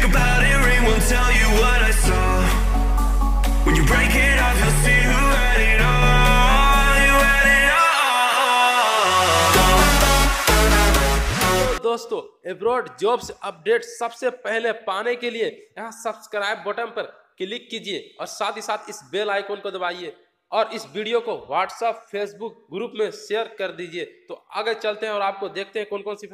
Think about it, rain won't tell you what I saw. When you break it off, you'll see who had it all. दोस्तों, abroad jobs update सबसे पहले पाने के लिए यहाँ subscribe button पर click कीजिए और साथ ही साथ इस बेल आइकॉन को दबाइए और इस वीडियो को व्हाट्सएप फेसबुक ग्रुप में शेयर कर दीजिए। तो आगे चलते हैं और आपको देखते हैं कौन कौन सी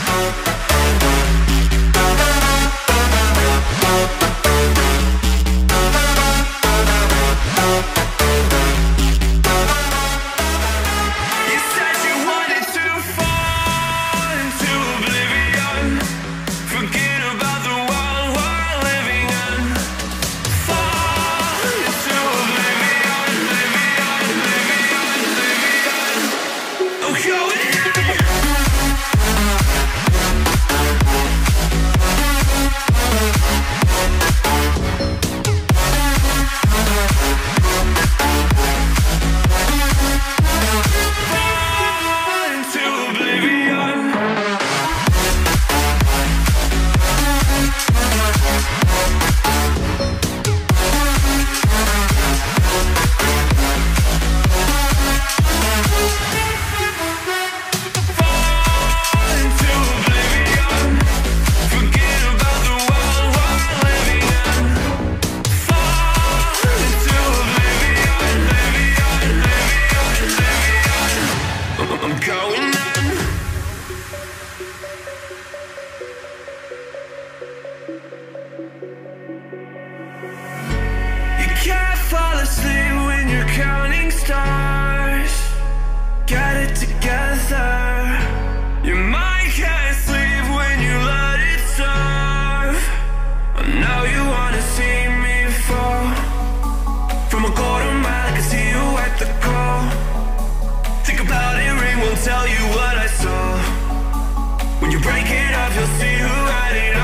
tell you what I saw. When you break it off, you'll see who had it all.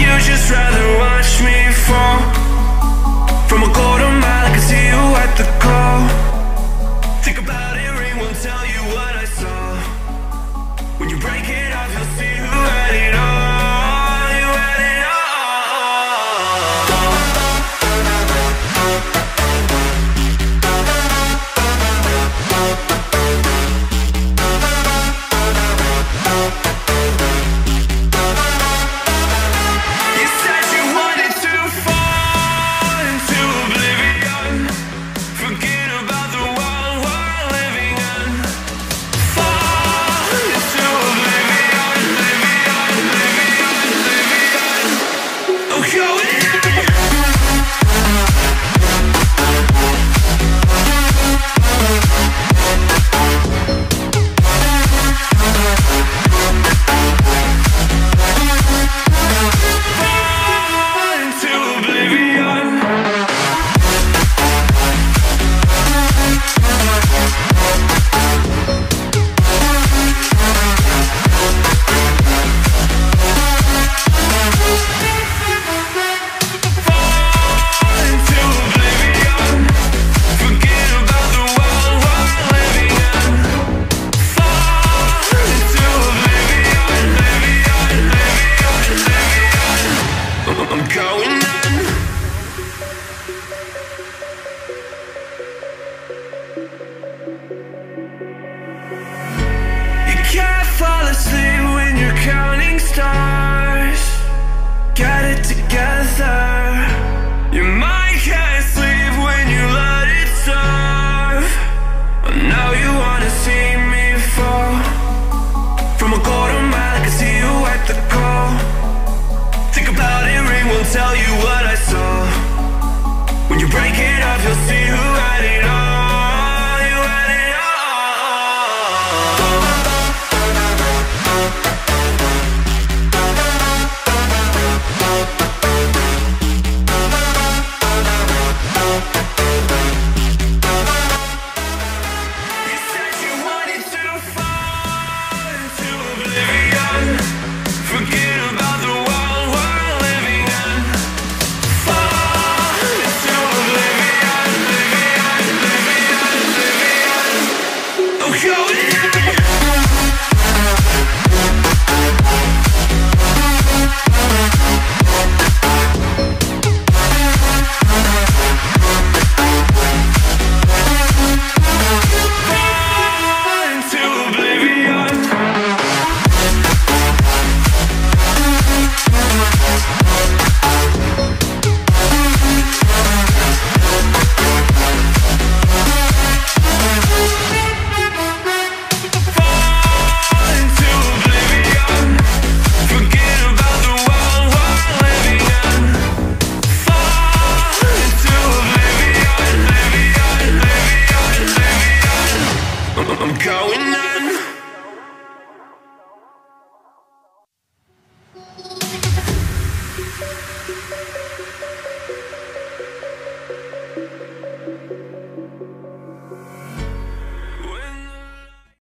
You just rather watch me fall from a quarter mile.